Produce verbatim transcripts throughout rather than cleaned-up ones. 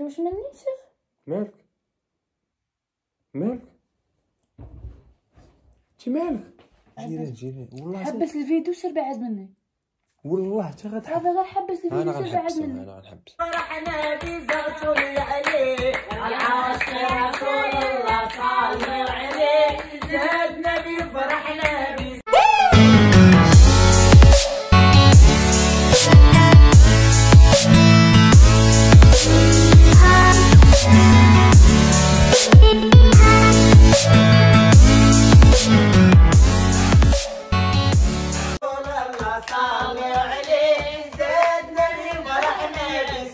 انت واش ما نيتيش؟ مالك مالك انت مالك؟ جيري جيري والله حبس الفيديو سير بعد مني والله حتى غتحبس. هذا غير حبس الفيديو سير بعد مني. انا غنحبس صراحه انا بزغتو لي عليه العاشق رسول الله صلى عليه زادنا بفرحنا بي. حسن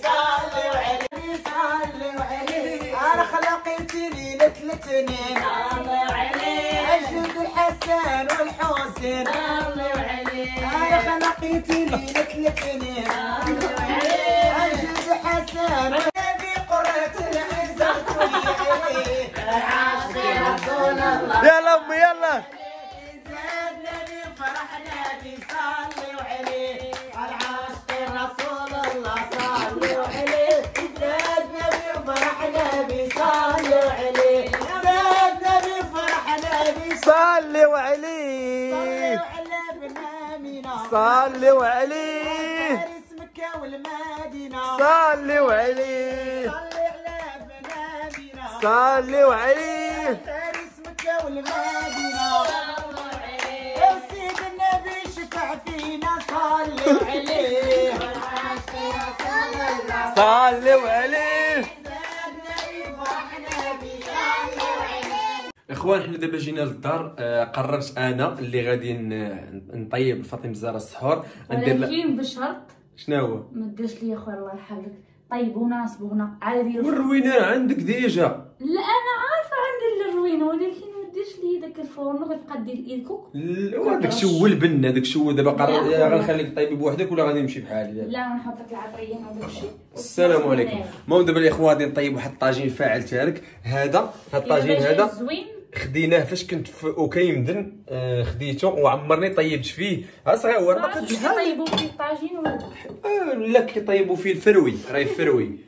والحسين الله عليك انا خلقتني لك لكني الله عليك عجز حسن نبي قرة العز عليه العاشق رسول الله. يلا امي يلا زادنا بفرحنا بصلوا عليه العاشق رسول الله صلوا عليه زادنا بفرحنا بصلوا عليه زادنا بفرحنا بصلوا عليه صلوا عليه صلوا عليه صلوا عليه سيد النبي شفع فينا صلوا عليه صلوا عليه. اخوان حنا دابا جينا للدار. آه قررت انا اللي غادي نطيب فاطمة زهرة السحور ولكن بشرط شنو هو ما ديرش ليا خويا الله يرحمك طيبونا نصبونا على ديال الروينه عندك ديجا. لا انا عارفه عندي الروينه ولكن ما ديرش ليا داك الفورنو غتبقى دير ايدكوك هذاك الشيء هو البن هذاك الشيء هو. دابا قررت غنخليك طيبي بوحدك ولا غادي نمشي بحالي؟ لا نحط لك العطريه هذاك الشيء. السلام عليكم. المهم دابا الاخوان غادي نطيب واحد الطاجين فاعل تارك. هذا هاد الطاجين هذا زوين خديناه فاش كنت في اوكيمدن. آه خديته وعمرني طيبت فيه صغير هو راه كيطيبوا فيه الطاجين ولا آه لا كيطيبوا فيه الفروي راه الفروي.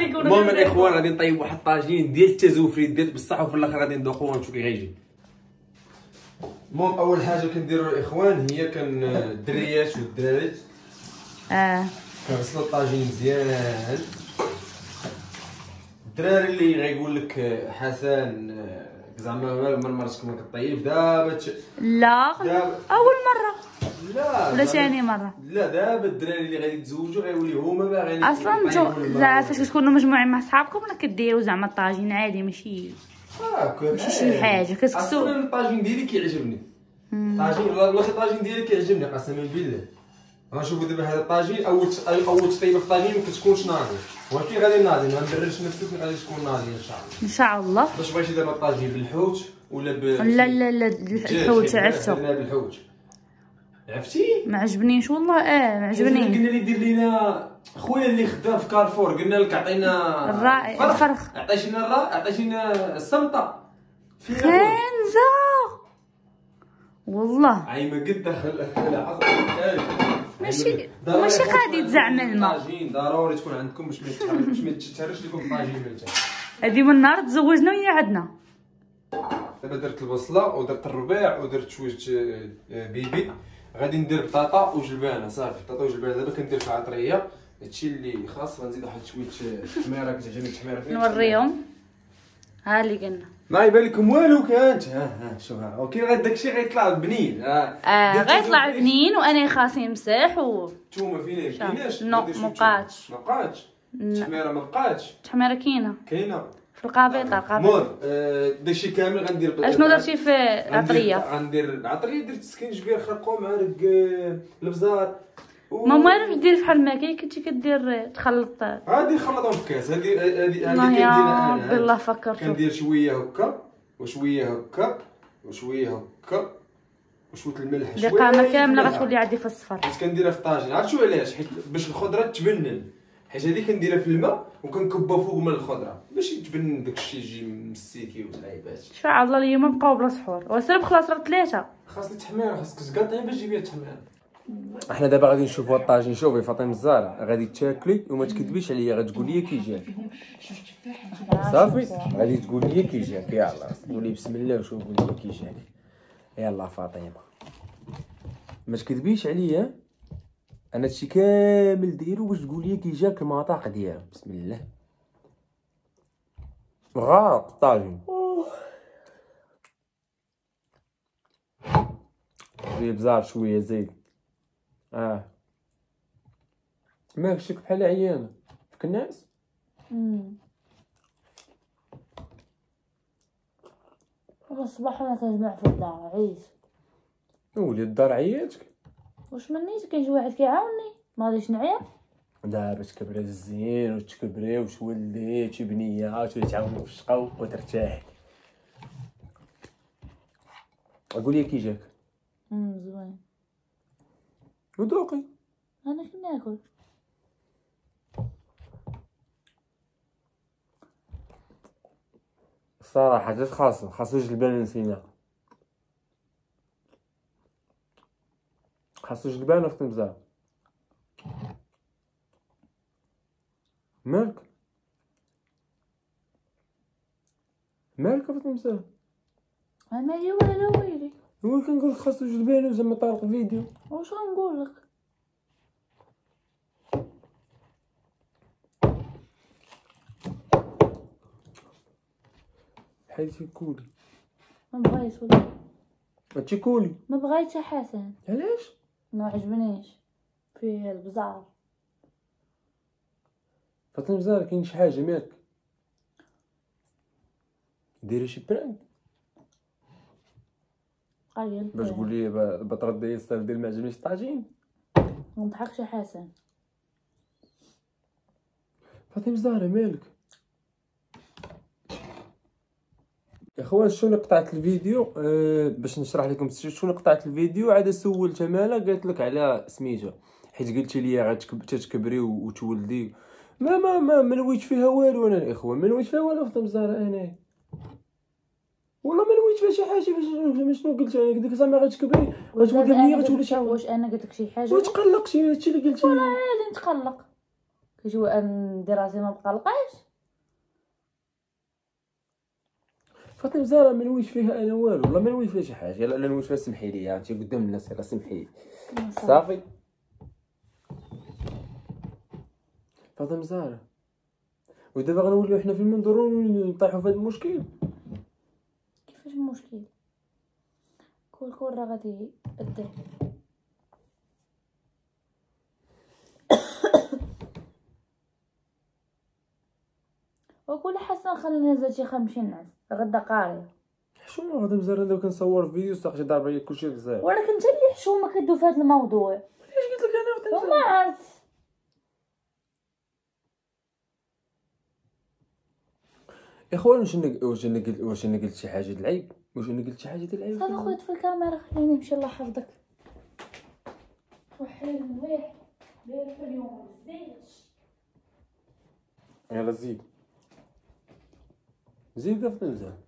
المهم الاخوان غادي نطيب واحد الطاجين ديال التزوفري ديال بصح وفي الاخر غادي ندوقوه ونشوف كي غيجي. المهم اول حاجه كنديروا الاخوان هي كن الدريات والدراري اه كنغسلوا الطاجين مزيان. الدراري اللي غايقول لك حسن زعما من مرتكم كطيب دابا لا اول مره لا ولا ثاني مره لا دابا الدراري اللي غادي يتزوجوا غيولي هما باغيين اصلا زعما فاش كتكونوا مجموعين مع صحابكم ولا كديروا زعما الطاجين عادي ماشي ماشي شي حاجه كتكسو. اصلا الطاجين ديالي كيعجبني الطاجين والله الطاجين ديالي كيعجبني قسما بالله. غنشوفو دابا هذا الطاجين اول اول تطيبه في الطاجين ما كتكونش ناضيه ولكن غادي ناضيه ما ندربش نفسك غادي تكون ناضيه ان شاء الله ان شاء الله. باش بغيتي دابا الطاجين بالحوت ولا ب لا لا لا الحوت عرفتو بالحوت عرفتي ما عجبنيش والله. اه ما عجبني قلنا لي دير لينا خويا اللي خدام في كارفور قلنا لك عطينا الرائع الفرخ عطيتينا الرائع عطيتينا السمطه خنزه والله عايمه قد دخل العصر ماشي ماشي غادي تزعم الماء. الطاجين ضروري تكون عندكم باش ما يتحرقش ما يتهرش لكم الطاجين ملتان. هذه من نهار تزوجنا وهي عندنا. دابا درت البصله ودرت الربيع ودرت شويه بيبي غادي ندير بطاطا وجلبانه صافي. بطاطا وجلبانه دابا كندير فيها عطريه هادشي اللي خاص غنزيد واحد شويه حميره كتعجبني الحميره فيها نوريهم. ها اللي قلنا ما يبان لكم والو كانت ها ها شوف ها اوكي غير داكشي غيطلع بنين اه غيطلع بنين وانا خاصني مساح و نتوما فينا كايناش نو مابقاتش مابقاتش التحميره مابقاتش التحميره كاينه كاينه في القابيطه القابيطه مور داكشي كامل غندير. شنو درتي في العطريه؟ غندير العطريه درت سكينجبير خرقوم عرق البزار ماما عرفتش دير فحال ما كاين كنتي كدير تخلط غادي نخلطهم في كاس. هادي هادي هادي كنديرها انا بالله فكرت كندير شويه هكا وشويه هكا وشويه هكا وشويه الملح شويه القامه كامله غتولي عندي في الصفر حيت كنديرها في الطاجين. عرفت شو علاش؟ حيت باش الخضره تبنن حيت هادي كنديرها في الماء وكنكبها فوق من الخضره باش يتبنن داكشي يجي مسيكي والعيبات ان شاء الله. اليوم نبقاو بلا سحور وسرب خلاص راه ثلاثه خاصني تحميره خاصك تقاطعي باش تجيبي التحميره. احنا دابا غادي نشوفوا الطاجين. شوفي فاطمه الزهراء غادي تاكلي وما تكذبيش عليا، غتقول لي كي جاك صافي، غادي تقول لي كي جاك. يلاه قولي بسم الله وشوف قولي كي جاك. يلاه فاطمه ما تكذبيش عليا، انا هادشي كامل دايرو باش تقول لي كي جاك المذاق ديالو. بسم الله غاط الطاجين. زيد بزاف شويه زيد. اه ماك شك بحال عيانه فيك الناس. امم الصباح انا كنجمع في الدار عييت ولي الدار عياتك. واش منيت كيجي واحد كيعاوني ما غاديش نعيا دابا. تكبري الزين وتكبري واش وليتي بنيه تعاوني في الشقاو وترتاحي. قولي كي جاك امم زوين ودوقي. انا كناكل الصراحه جات خاصو خاصو جوج البان نسينا، خاصو جوج البان وفت مزال. مالك مالك وفت مزال؟ انا يا ولا ويلي هو كنقول خاصو جوج البان وزعما طارق فيديو. واش غنقول لك حيت كولي ما بغيتش ولا هادشي كولي ما بغيتش يا حسن. علاش؟ ما عجبنيش فيه البزار. فاطمه الزهراء كاين شي حاجه مالك؟ ديري شي برانك باش تقول لي بطرد ديال الصاف ديال ما عجبنيش الطاجين. ما نضحكش يا حسن. فاطمه الزهراء مالك يا خوان؟ شنو قطعت الفيديو أه باش نشرح لكم شنو قطعت الفيديو. عاد سولت مالا قالت لك على سميتها، حيت قلتي لي غتكبري وتولدي. ما ما ما ما نويت فيها والو. انا الاخوان ما نويت فيها والو فاطمه الزهراء. انا والله ما نويت فيها شي حاجه. باش شنو قلت انا؟ قلت لك زعما غتكبري وتولدي لي غتولي شي. واش انا قلت لك شي حاجه؟ ما تقلقش، هادشي اللي قلت لي. والله غادي نتقلق كيجوا ندير راسي ما نتقلقاش. فاطمه الزهراء ما نويش فيها انا والو، والله ما نويش فيها شي حاجه. لا لا نويش فيها، سمحي لي انت قدام الناس، يلاه سمحي لي صافي. فاطمه الزهراء ودابا غنوليو حنا في المنظور ونطيحوا في هذا المشكل. كيفاش المشكل؟ كل كره غادي الدرب. وكل حسن خلينا زاتي خمشين نعس غدا قاري. حشومه غدا مزال انا كنصور فيديو صاحبي ضارب عليا كلشي الزاير. ولكن انت اللي حشومه كدو في هذا الموضوع. علاش قلت لك انا غدا؟ ما عرفت. يا خويا واش انا واش انا قلت واش انا قلت شي حاجه العيب؟ واش انا قلت شي حاجه العيب؟ صافي خويا في الكاميرا خليني نمشي. الله يحفظك. وحل واحد داير في اليوم مزيدش. يلا زيد زيد فاطمه الزهراء.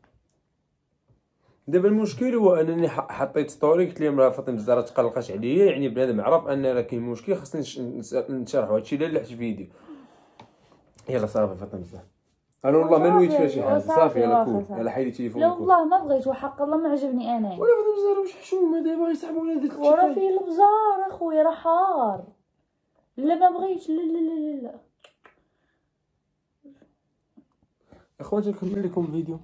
دابا المشكل هو انني حطيت ستوري قلت لهم راه فاطمه الزهراء تقلقاش عليا، يعني بنادم عرف ان راه كاين مشكل خاصني نشرحو. هادشي لا لحت فيديو. يلا صافي فاطمه الزهراء انا والله ما نويت فيها شي حاجه صافي. يلا كول يلا حيدي تليفونك. لا والله ما بغيت وحق الله ما عجبني انا. ولا فاطمه الزهراء واش حشومه دابا غيسحبونا هذيك الشيء. وراه فيه البزار اخويا راه حار. لا ما بغيتش. لا لا لا لا اخوان نكمل لكم الفيديو.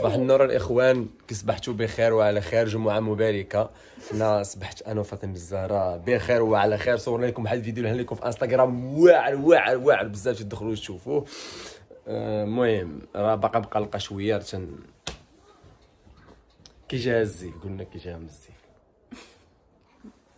صباح النور الاخوان، كصبحتوا بخير وعلى خير، جمعه مباركه. انا صبحت انا وفاطمه الزهراء بخير وعلى خير. صورنا لكم واحد الفيديو اللي لكم في انستغرام واعر واعر واعر بزاف، تدخلوا تشوفوه. المهم راه باقا مقلقه شويه رتن كي جا الزيف. قلنا كي جا الزيف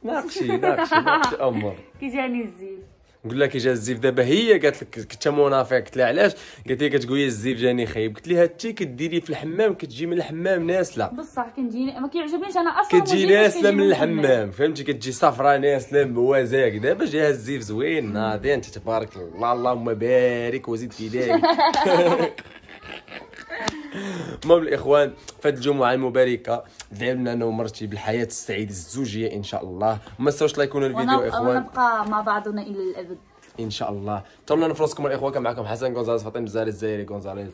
ناقشي ناقشي ناقشي امر كي جاني الزيف. نقول لها كي جا الزيف. دابا هي قالت لك كنت منافق. قلت لها علاش؟ قالت لي كتقول لي الزيف جاني خايب. قلت لها انت كديري في الحمام كتجي من الحمام ناسله. بصح كنجي ما كيعجبنيش انا اصلا. كتجي ناسله من الحمام فهمتي، كتجي صفرا ناسله بوازاك. دابا جاها الزيف زوين ناضي. انت تبارك الله اللهم بارك وزيد في ذلك. المهم الاخوان، فهاد الجمعه المباركه ندعي لنا انا ومرتي بالحياه السعيده الزوجيه ان شاء الله. وما تنساوش لايكونوا الفيديو اخوان، ونبقى مع بعضنا الى الابد ان شاء الله. تمنى نفرسكم الاخوان. كان معكم حسن غونزاليز، فاطمه زهرا الجزائري غونزاليز.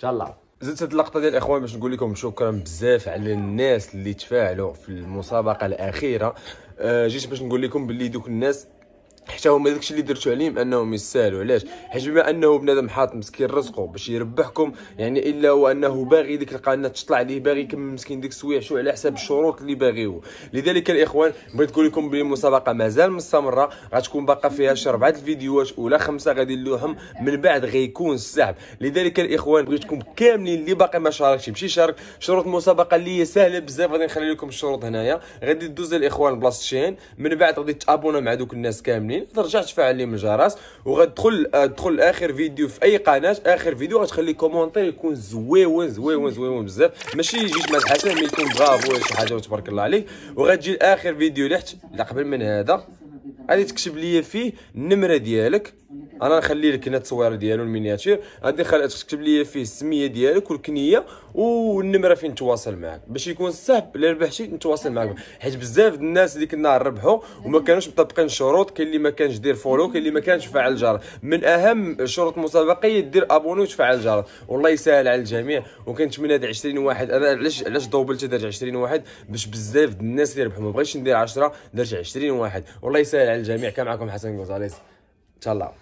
تهلاو. زدت هاد اللقطه ديال الاخوان باش نقول لكم شكرا بزاف على الناس اللي تفاعلوا في المسابقه الاخيره. أه جيت باش نقول لكم باللي دوك الناس حتى هما داكشي اللي درتو عليهم انهم يستاهلوا. علاش؟ حيت بما انه بنادم حاط مسكين رزقه باش يربحكم، يعني الا هو انه باغي ديك القناه تطلع ليه، باغي يكمل مسكين ديك السويعشو على حساب الشروط اللي باغيوه. لذلك الاخوان بغيت نقول لكم بلي المسابقه مازال مستمره، غتكون باقا فيها شي ربعه الفيديوهات ولا خمسه غادي اللوحهم، من بعد غيكون السحب. لذلك الاخوان بغيتكم كاملين اللي باقي ما شاركش يمشي شارك. شروط المسابقه اللي هي سهله بزاف، غادي نخلي لكم الشروط هنايا، غادي دوز الاخوان بلاصه شين، من بعد غادي تابونا مع دوك الناس كاملين، ترجع تفعل لي من الجرس، وغتدخل تدخل اخر فيديو في اي قناه، اخر فيديو غتخلي كومونتير يكون زويون زويون زويون بزاف، ماشي يجيش مع الحسن مي يكون برافو ولا شي حاجه وتبارك الله عليك. وغتجي لاخر فيديو اللي حتى قبل من هذا غادي تكتب لي فيه النمره ديالك، انا نخلي لك هنا التصوير ديالو المينياتير، غادي تكتب لي فيه السميه ديالك والكنيه والنمره فين نتواصل معاك باش يكون السحب. الا ربحتي نتواصل معاك، حيت بزاف د الناس ديك النهار ربحوا وما كانوش مطبقين الشروط. كاين اللي ما كانش دير فولو، كاين اللي ما كانش فعل الجرس. من اهم الشروط المسابقه دير ابوني وتفعل الجرس. والله يسهل على الجميع، وكنتمنى هاد عشرين واحد. انا علاش علاش دوبلت درت عشرين واحد؟ باش بزاف د الناس اللي ربحوا، ما بغيتش ندير عشرة درت عشرين واحد. والله يسهل على الجميع. كان معكم حسن غونزاليز، تهلاو.